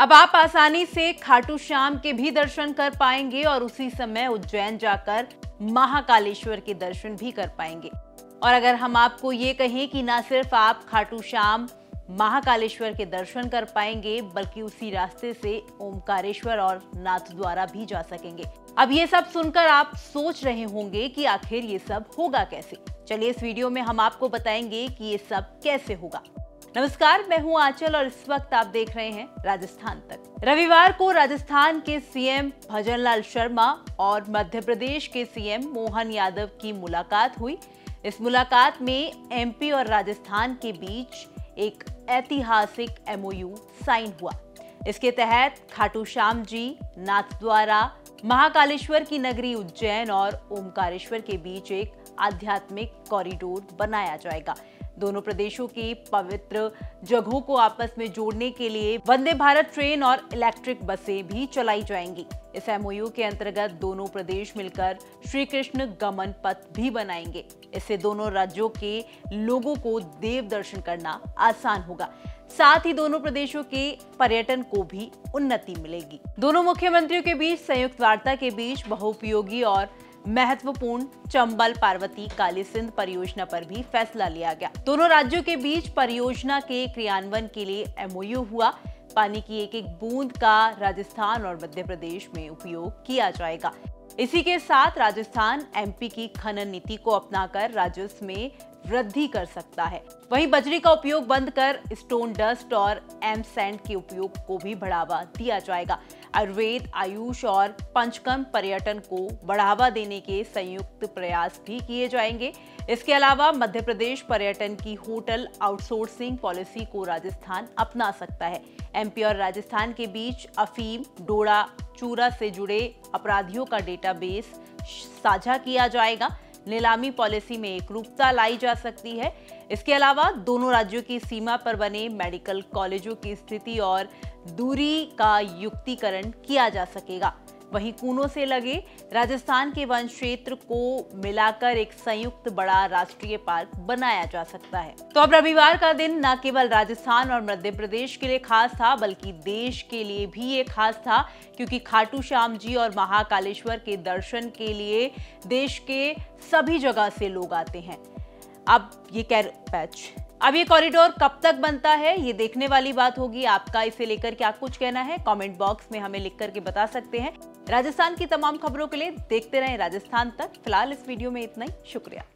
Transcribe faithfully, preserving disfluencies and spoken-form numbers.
अब आप आसानी से खाटू श्याम के भी दर्शन कर पाएंगे और उसी समय उज्जैन जाकर महाकालेश्वर के दर्शन भी कर पाएंगे। और अगर हम आपको ये कहें कि ना सिर्फ आप खाटू श्याम महाकालेश्वर के दर्शन कर पाएंगे बल्कि उसी रास्ते से ओमकारेश्वर और नाथद्वारा भी जा सकेंगे। अब ये सब सुनकर आप सोच रहे होंगे कि आखिर ये सब होगा कैसे। चलिए इस वीडियो में हम आपको बताएंगे कि ये सब कैसे होगा। नमस्कार, मैं हूं आंचल और इस वक्त आप देख रहे हैं राजस्थान तक। रविवार को राजस्थान के सीएम भजनलाल शर्मा और मध्य प्रदेश के सीएम मोहन यादव की मुलाकात हुई। इस मुलाकात में एमपी और राजस्थान के बीच एक ऐतिहासिक एमओयू साइन हुआ। इसके तहत खाटू श्याम जी, नाथद्वारा, महाकालेश्वर की नगरी उज्जैन और ओमकारेश्वर के बीच एक आध्यात्मिक कॉरिडोर बनाया जाएगा। दोनों प्रदेशों की पवित्र जगहों को आपस में जोड़ने के लिए वंदे भारत ट्रेन और इलेक्ट्रिक बसें भी चलाई जाएंगी। इस एमओयू के अंतर्गत दोनों प्रदेश मिलकर श्री कृष्ण गमन पथ भी बनाएंगे। इससे दोनों राज्यों के लोगों को देव दर्शन करना आसान होगा, साथ ही दोनों प्रदेशों के पर्यटन को भी उन्नति मिलेगी। दोनों मुख्यमंत्रियों के बीच संयुक्त वार्ता के बीच बहुउपयोगी और महत्वपूर्ण चंबल पार्वती कालीसिंध परियोजना पर भी फैसला लिया गया। दोनों राज्यों के बीच परियोजना के क्रियान्वयन के लिए एमओयू हुआ। पानी की एक एक बूंद का राजस्थान और मध्य प्रदेश में उपयोग किया जाएगा। इसी के साथ राजस्थान एमपी की खनन नीति को अपनाकर राजस्व में वृद्धि कर सकता है। वहीं बजरी का उपयोग बंद कर स्टोन डस्ट और एम सैंड के उपयोग को भी बढ़ावा दिया जाएगा। आयुर्वेद, आयुष और पंचकर्म पर्यटन को बढ़ावा देने के संयुक्त प्रयास भी किए जाएंगे। इसके अलावा मध्य प्रदेश पर्यटन की होटल आउटसोर्सिंग पॉलिसी को राजस्थान अपना सकता है। एमपी और राजस्थान के बीच अफीम, डोडा, चूरा से जुड़े अपराधियों का डेटाबेस साझा किया जाएगा। नीलामी पॉलिसी में एकरूपता लाई जा सकती है। इसके अलावा दोनों राज्यों की सीमा पर बने मेडिकल कॉलेजों की स्थिति और दूरी का युक्तिकरण किया जा सकेगा। वहीं कूनों से लगे राजस्थान के वन क्षेत्र को मिलाकर एक संयुक्त बड़ा राष्ट्रीय पार्क बनाया जा सकता है। तो अब रविवार का दिन न केवल राजस्थान और मध्य प्रदेश के लिए खास था बल्कि देश के लिए भी ये खास था, क्योंकि खाटू श्याम जी और महाकालेश्वर के दर्शन के लिए देश के सभी जगह से लोग आते हैं। अब ये कैर पैच अब ये कॉरिडोर कब तक बनता है, ये देखने वाली बात होगी। आपका इसे लेकर क्या कुछ कहना है कमेंट बॉक्स में हमें लिख करके बता सकते हैं। राजस्थान की तमाम खबरों के लिए देखते रहें राजस्थान तक। फिलहाल इस वीडियो में इतना ही, शुक्रिया।